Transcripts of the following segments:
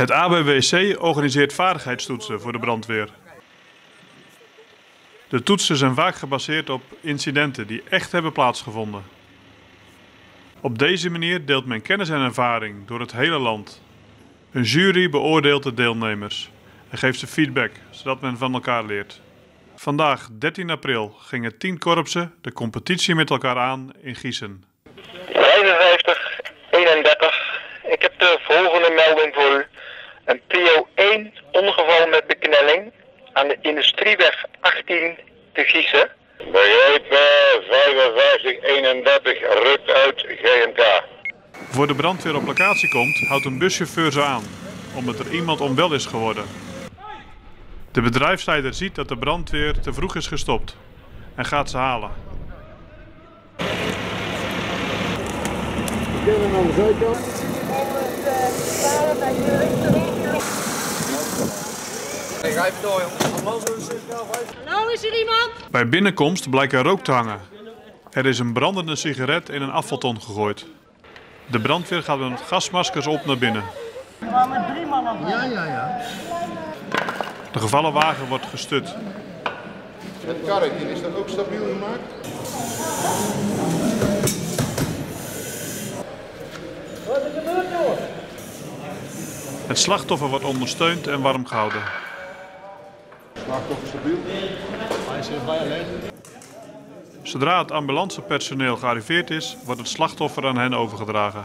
Het ABWC organiseert vaardigheidstoetsen voor de brandweer. De toetsen zijn vaak gebaseerd op incidenten die echt hebben plaatsgevonden. Op deze manier deelt men kennis en ervaring door het hele land. Een jury beoordeelt de deelnemers en geeft ze feedback, zodat men van elkaar leert. Vandaag, 13 april, gingen 10 korpsen de competitie met elkaar aan in Giessen. 55, 31, ik heb de volgende melding voor u. Een PO1 ongeval met beknelling aan de Industrieweg 18 te Giessen. Begrijp me, 55, 31, rukt uit GMK. Voor de brandweer op locatie komt, houdt een buschauffeur ze aan, omdat er iemand onwel is geworden. De bedrijfsleider ziet dat de brandweer te vroeg is gestopt en gaat ze halen. Hallo, is er iemand? Bij binnenkomst blijkt er rook te hangen. Er is een brandende sigaret in een afvalton gegooid. De brandweer gaat met gasmaskers op naar binnen. We waren met 3 man aan. Ja. De gevallen wagen wordt gestut. Het karretje, is dat ook stabiel gemaakt? Wat is er gebeurd, jongen? Het slachtoffer wordt ondersteund en warm gehouden. Het slachtoffer stabiel? Hij is heel blij alleen. Zodra het ambulancepersoneel gearriveerd is, wordt het slachtoffer aan hen overgedragen.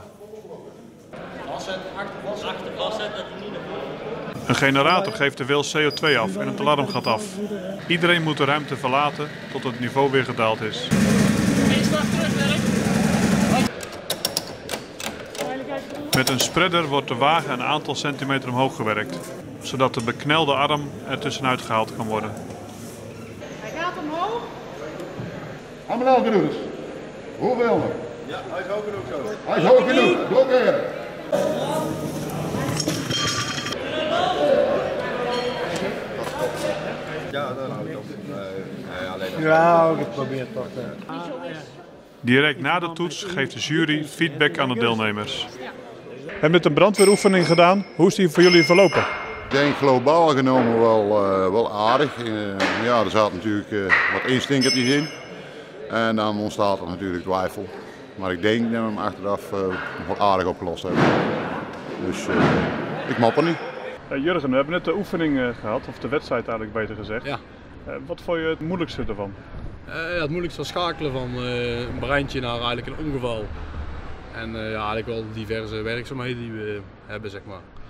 Een generator geeft te veel CO2 af en het alarm gaat af. Iedereen moet de ruimte verlaten tot het niveau weer gedaald is. Met een spreader wordt de wagen een aantal centimeter omhoog gewerkt, zodat de beknelde arm er tussenuit gehaald kan worden. Hij gaat omhoog. Allemaal genoeg. Hoeveel? Ja, hij is hoog genoeg zo. Hij is hoog genoeg. Blokkeren. Ja, dan houdt het op. Ja, ik probeer het toch. Direct na de toets geeft de jury feedback aan de deelnemers. We hebben een brandweeroefening gedaan. Hoe is die voor jullie verlopen? Ik denk globaal genomen wel aardig. Ja, er zaten natuurlijk wat instinkertjes in. En dan ontstaat er natuurlijk twijfel. Maar ik denk dat we hem achteraf nog wel aardig opgelost hebben. Dus ik map er niet. Jurgen, we hebben net de oefening gehad, of de wedstrijd eigenlijk beter gezegd. Ja. Wat vond je het moeilijkste ervan? Het moeilijkste was schakelen van een brandje naar eigenlijk een ongeval. En eigenlijk wel diverse werkzaamheden die we hebben, zeg maar.